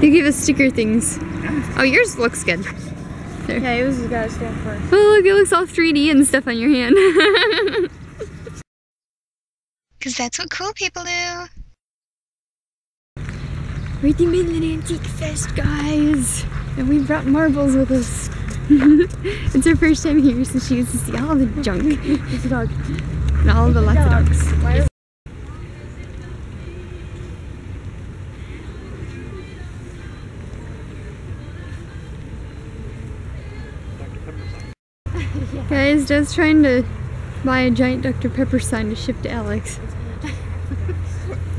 You gave us sticker things. Oh, yours looks good. There. Yeah, yours has got to stand first. Oh, look, it looks all 3D and stuff on your hand. Because that's what cool people do. We're at the Midland Antique Fest, guys. And we brought marbles with us. It's her first time here, so she gets to see all the junk. It's a dog. And all the lots of dogs. Why? Yeah. Guys, Joe's trying to buy a giant Dr. Pepper sign to ship to Alex.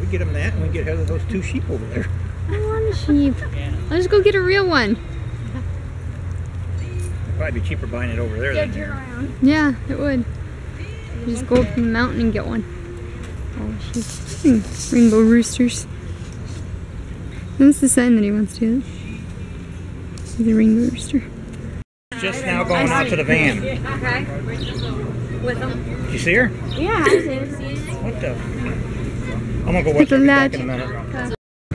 We get him that, and we get Heather those two sheep over there. I want a sheep. Yeah. Let's go get a real one. It'd probably be cheaper buying it over there than here. Around. Yeah, it would. Just go up the mountain and get one. Oh, sheep. Rainbow Roosters. That's the sign that he wants to do. The Rainbow Rooster. Just now going out to the van. Okay. With them. Did you see her? Yeah, I did. What the? I'm gonna go watch her back in a minute. I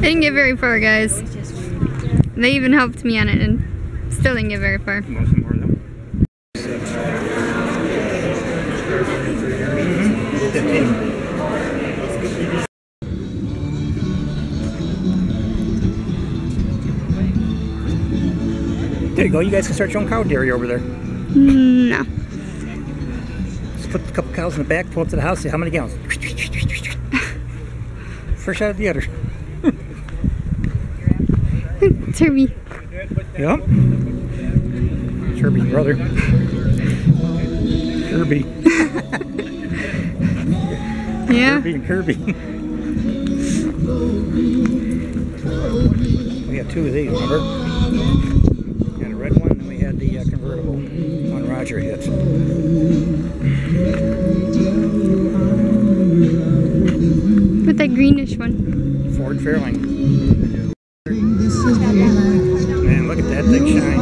didn't get very far, guys. They even helped me on it and still didn't get very far. There you go, you guys can start your own cow dairy over there. No. Just put a couple cows in the back, pull up to the house, see how many gallons. First out of the udder. Turby. Yup. Turby's brother. Kirby. Yeah. Kirby and Kirby. We got two of these, remember? The convertible on Roger hit. With that greenish one. Ford Fairlane. Man, look at that thing shine.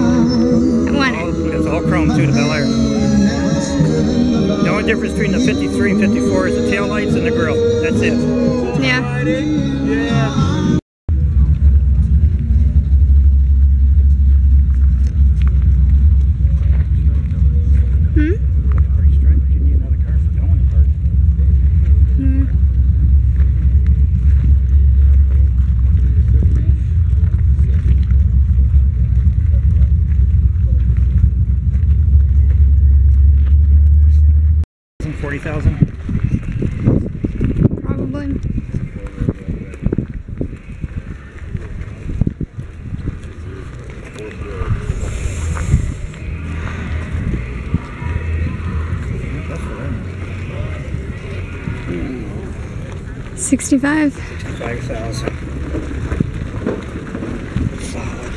I want it. It's all chrome too, the Bel Air. The only difference between the 53 and 54 is the tail lights and the grill. That's it. Yeah. Yeah. $40,000? Probably. $65,000. $65,000. Solid.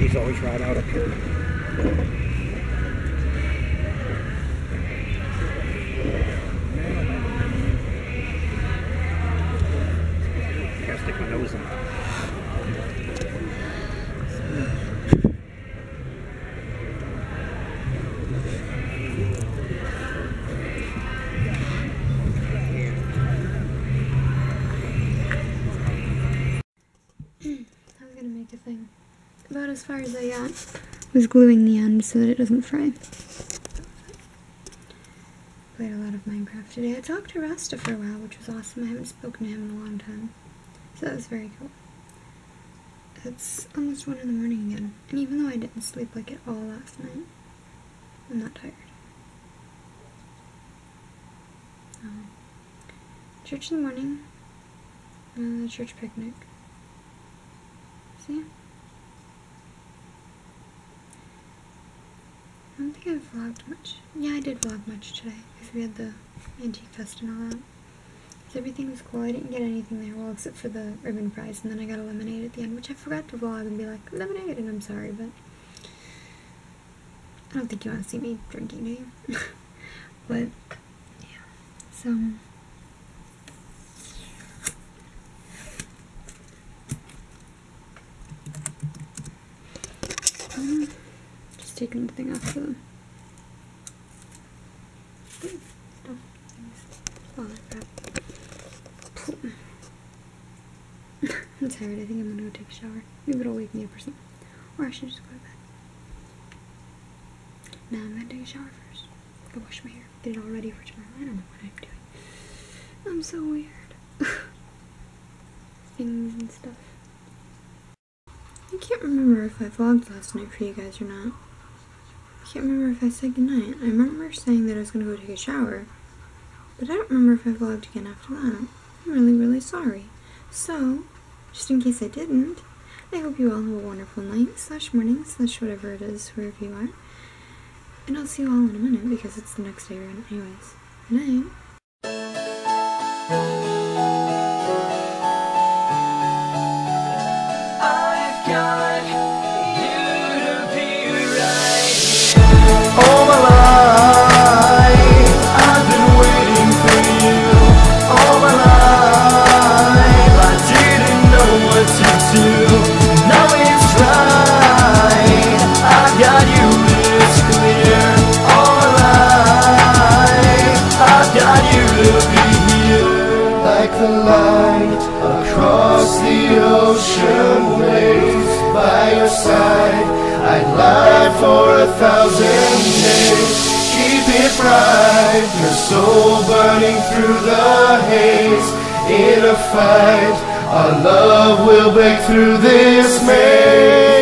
These always ride out up here. About as far as I got. I was gluing the end so that it doesn't fry. Played a lot of Minecraft today. I talked to Rasta for a while, which was awesome. I haven't spoken to him in a long time. So that was very cool. It's almost 1 in the morning again. And even though I didn't sleep like at all last night, I'm not tired. Church in the morning. The church picnic. See? I don't think I've vlogged much. Yeah, I did vlog much today because we had the Antique Fest and all that. So everything was cool. I didn't get anything there, well, except for the ribbon fries, and then I got a lemonade at the end, which I forgot to vlog and be like, lemonade, and I'm sorry, but I don't think you want to see me drinking, do you? But, yeah. So, taking the thing off the stuff. All that crap. I'm tired. I think I'm gonna go take a shower. Maybe it'll wake me up or something. Or I should just go to bed. Now I'm gonna take a shower first. Go wash my hair. Get it all ready for tomorrow. I don't know what I'm doing. I'm so weird. Things and stuff. I can't remember if I vlogged last night for you guys or not. I can't remember if I said goodnight. I remember saying that I was gonna go take a shower. But I don't remember if I vlogged again after that. I'm really sorry. So, just in case I didn't, I hope you all have a wonderful night, / morning, / whatever it is, wherever you are. And I'll see you all in a minute, because it's the next day around anyways. Good night. Soul burning through the haze. In a fight, our love will break through this maze.